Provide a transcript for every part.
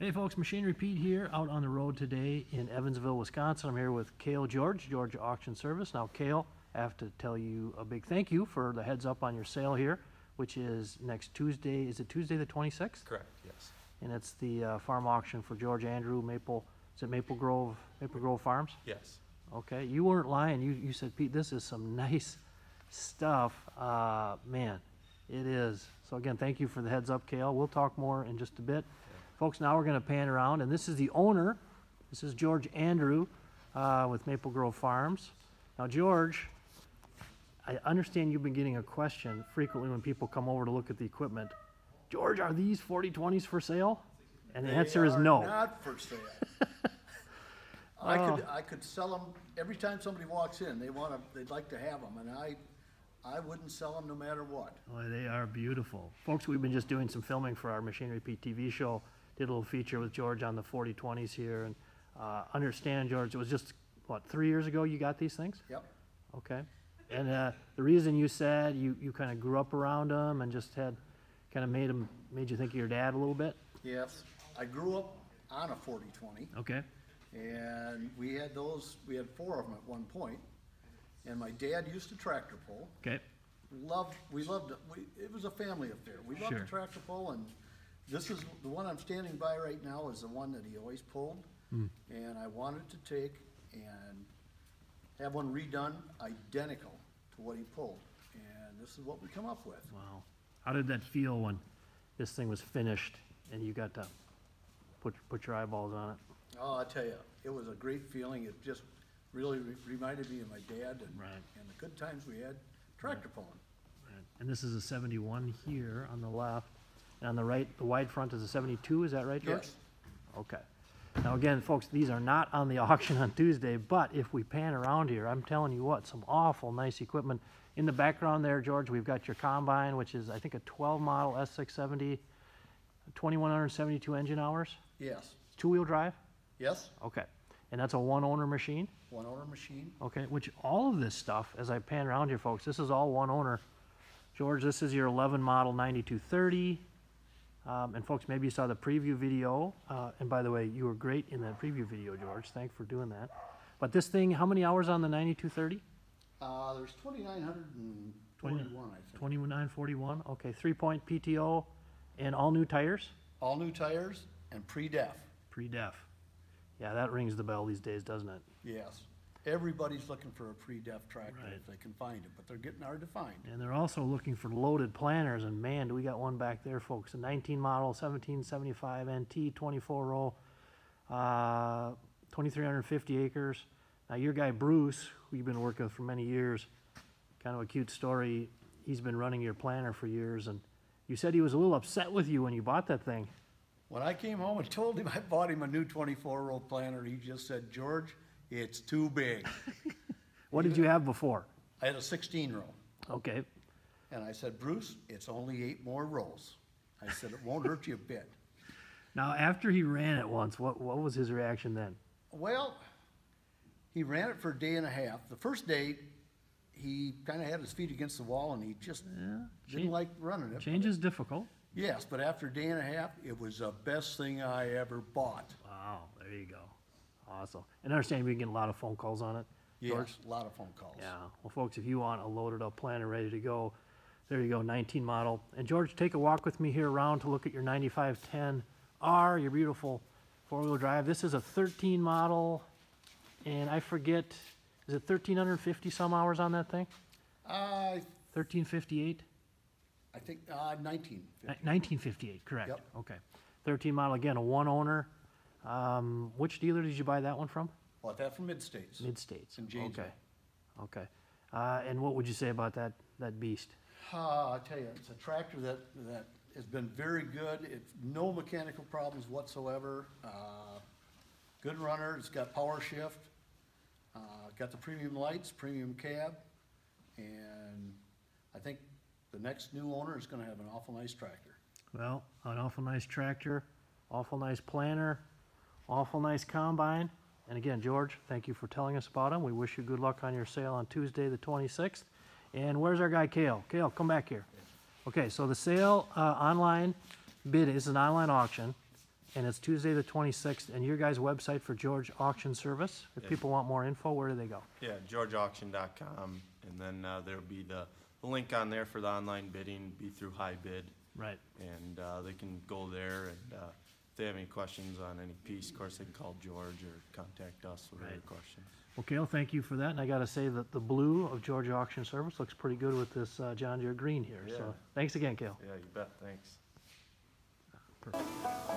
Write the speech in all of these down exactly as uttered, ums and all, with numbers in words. Hey folks, Machinery Pete here, out on the road today in Evansville, Wisconsin. I'm here with Kale George, George Auction Service. Now Kale, I have to tell you a big thank you for the heads up on your sale here, which is next Tuesday. Is it Tuesday the twenty-sixth? Correct, yes. And it's the uh, farm auction for George Andrew, Maple, is it Maple Grove, Maple Grove Farms? Yes. Okay, you weren't lying. You, you said, Pete, this is some nice stuff. Uh, man, it is. So again, thank you for the heads up, Kale. We'll talk more in just a bit. Folks, now we're going to pan around, and this is the owner. This is George Andrew uh, with Maple Grove Farms. Now, George, I understand you've been getting a question frequently when people come over to look at the equipment. George, are these forty twenties for sale? And the they answer is no. They are not for sale. I could I could sell them every time somebody walks in. They want to. They'd like to have them, and I. I wouldn't sell them no matter what. Well, they are beautiful. Folks, we've been just doing some filming for our Machinery Pete T V show. Did a little feature with George on the forty twenties here. And uh, understand, George, it was just, what, three years ago you got these things? Yep. Okay. And uh, the reason you said you, you kind of grew up around them and just had kind of made them, made you think of your dad a little bit? Yes. I grew up on a forty twenty. Okay. And we had those, we had four of them at one point. And my dad used to tractor pull. Okay. Loved, we loved it. We, it was a family affair. We loved sure. the tractor pull, and this is the one I'm standing by right now is the one that he always pulled. Mm. And I wanted to take and have one redone identical to what he pulled. And this is what we come up with. Wow. How did that feel when this thing was finished and you got to put, put your eyeballs on it? Oh, I tell you, it was a great feeling. It just really re reminded me of my dad and, right. and the good times we had tractor right. pulling. Right. And this is a seventy-one here on the left. And on the right, the wide front is a seventy-two, is that right, George? Yes. Okay. Now again, folks, these are not on the auction on Tuesday, but if we pan around here, I'm telling you what, some awful nice equipment. In the background there, George, we've got your combine, which is, I think, a twelve model S six seventy, twenty-one seventy-two engine hours? Yes. Two-wheel drive? Yes. Okay. And that's a one-owner machine? One-owner machine. Okay, which all of this stuff, as I pan around here, folks, this is all one-owner. George, this is your eleven model ninety-two thirty. Um, and folks, maybe you saw the preview video. Uh, and by the way, you were great in that preview video, George. Thanks for doing that. But this thing, how many hours on the ninety-two thirty? Uh, there's two thousand nine hundred forty-one, I think. two thousand nine hundred forty-one, okay. Three-point P T O and all new tires? All new tires and pre-def. Pre-def. Yeah, that rings the bell these days, doesn't it? Yes. Everybody's looking for a pre-def tractor right. if they can find it, but they're getting hard to find. And they're also looking for loaded planters, and man, do we got one back there, folks. A nineteen model, seventeen seventy-five N T, twenty-four row, uh, two thousand three hundred fifty acres. Now, your guy Bruce, who you've been working with for many years, kind of a cute story. He's been running your planter for years, and you said he was a little upset with you when you bought that thing. When I came home and told him I bought him a new twenty-four row planter, he just said, George, it's too big. What did you have before? I had a sixteen row. Okay. And I said, Bruce, it's only eight more rows. I said, it won't hurt you a bit. Now, after he ran it once, what, what was his reaction then? Well, he ran it for a day and a half. The first day, he kind of had his feet against the wall, and he just yeah, didn't change, like running it. Change is difficult. Yes, but after a day and a half, it was the best thing I ever bought. Wow, there you go. Awesome. And I understand we can get a lot of phone calls on it. Yes, George? A lot of phone calls. Yeah. Well, folks, if you want a loaded up planter ready to go, there you go, nineteen model. And, George, take a walk with me here around to look at your ninety-five ten R, your beautiful four-wheel drive. This is a thirteen model, and I forget, is it one thousand three hundred fifty some hours on that thing? Uh, one thousand three hundred fifty-eight? I think uh, nineteen fifty-eight. nineteen fifty-eight, correct. Yep. Okay. thirteen model, again, a one owner. Um, which dealer did you buy that one from? Bought that from Mid-States. Mid-States. In Janesville. Okay. Okay. Uh, and what would you say about that, that beast? Uh, I tell you, it's a tractor that, that has been very good. It, no mechanical problems whatsoever. Uh, good runner. It's got power shift. Uh, got the premium lights, premium cab. And I think the next new owner is going to have an awful nice tractor. Well, an awful nice tractor, awful nice planter, awful nice combine. And again, George, thank you for telling us about him. We wish you good luck on your sale on Tuesday the twenty-sixth. And where's our guy Kale? Kale, come back here. Okay, so the sale uh, online bid is an online auction. and it's Tuesday the twenty-sixth. And your guys' website for George Auction Service, if yeah. people want more info, where do they go? Yeah, George Auction dot com, and then uh, there'll be the link on there for the online bidding, be through HiBid. Right. And uh, they can go there, and uh, if they have any questions on any piece, of course, they can call George or contact us with right. their questions. Well, Kale, thank you for that. And I got to say that the blue of George Auction Service looks pretty good with this uh, John Deere green here. Yeah. So thanks again, Kale. Yeah, you bet. Thanks.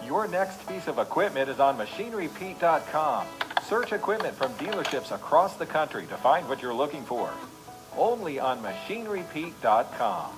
Your next piece of equipment is on Machinery Pete dot com. Search equipment from dealerships across the country to find what you're looking for. Only on Machinery Pete dot com.